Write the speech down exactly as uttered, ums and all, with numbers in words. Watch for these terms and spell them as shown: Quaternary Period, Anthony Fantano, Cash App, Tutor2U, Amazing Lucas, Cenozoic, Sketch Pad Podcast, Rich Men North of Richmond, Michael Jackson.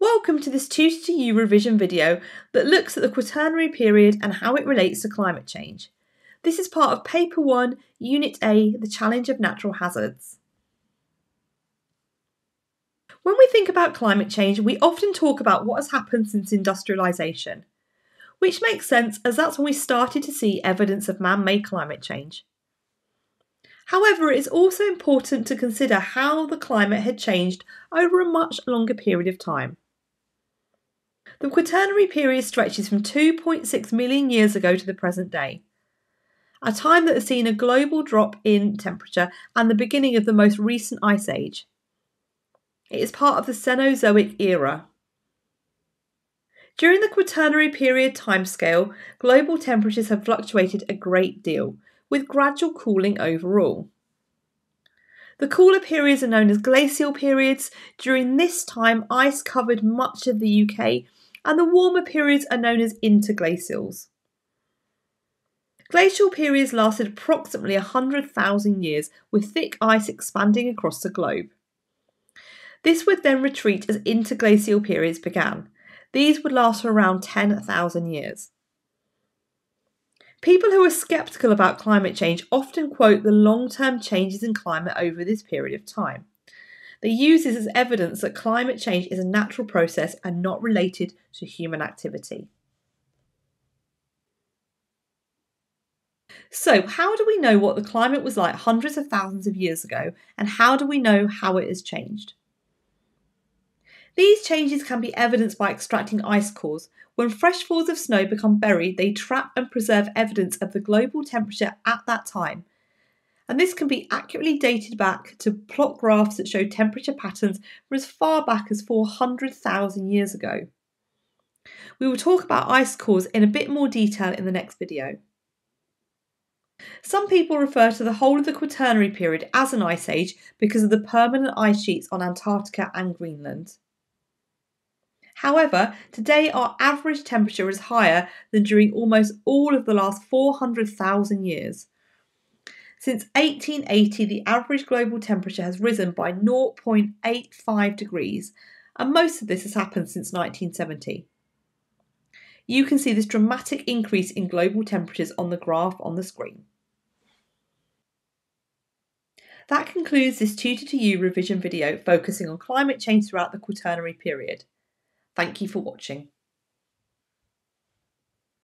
Welcome to this Tutor two U revision video that looks at the Quaternary Period and how it relates to climate change. This is part of Paper one, Unit A, The Challenge of Natural Hazards. When we think about climate change, we often talk about what has happened since industrialisation, which makes sense as that's when we started to see evidence of man-made climate change. However, it is also important to consider how the climate had changed over a much longer period of time. The Quaternary Period stretches from two point six million years ago to the present day, a time that has seen a global drop in temperature and the beginning of the most recent ice age. It is part of the Cenozoic era. During the Quaternary Period timescale, global temperatures have fluctuated a great deal, with gradual cooling overall. The cooler periods are known as glacial periods. During this time, ice covered much of the U K, and the warmer periods are known as interglacials. Glacial periods lasted approximately one hundred thousand years, with thick ice expanding across the globe. This would then retreat as interglacial periods began. These would last for around ten thousand years. People who are sceptical about climate change often quote the long-term changes in climate over this period of time. They use this as evidence that climate change is a natural process and not related to human activity. So, how do we know what the climate was like hundreds of thousands of years ago, and how do we know how it has changed? These changes can be evidenced by extracting ice cores. When fresh falls of snow become buried, they trap and preserve evidence of the global temperature at that time. And this can be accurately dated back to plot graphs that show temperature patterns from as far back as four hundred thousand years ago. We will talk about ice cores in a bit more detail in the next video. Some people refer to the whole of the Quaternary Period as an ice age because of the permanent ice sheets on Antarctica and Greenland. However, today our average temperature is higher than during almost all of the last four hundred thousand years. Since eighteen eighty, the average global temperature has risen by zero point eight five degrees, and most of this has happened since nineteen seventy. You can see this dramatic increase in global temperatures on the graph on the screen. That concludes this Tutor two U revision video focusing on climate change throughout the Quaternary Period. Thank you for watching.